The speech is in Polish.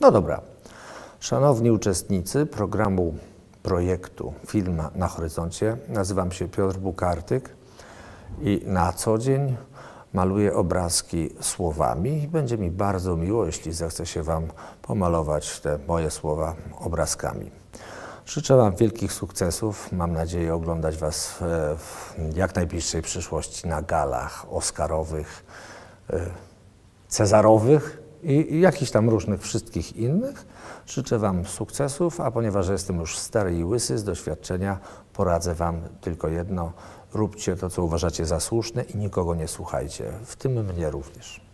No dobra. Szanowni uczestnicy programu projektu Film na Horyzoncie, nazywam się Piotr Bukartyk i na co dzień maluję obrazki słowami i będzie mi bardzo miło, jeśli zechce się Wam pomalować te moje słowa obrazkami. Życzę Wam wielkich sukcesów. Mam nadzieję oglądać Was w jak najbliższej przyszłości na galach oscarowych, cezarowych i jakichś tam różnych wszystkich innych. Życzę Wam sukcesów, a ponieważ jestem już stary i łysy z doświadczenia, poradzę Wam tylko jedno. Róbcie to, co uważacie za słuszne i nikogo nie słuchajcie, w tym mnie również.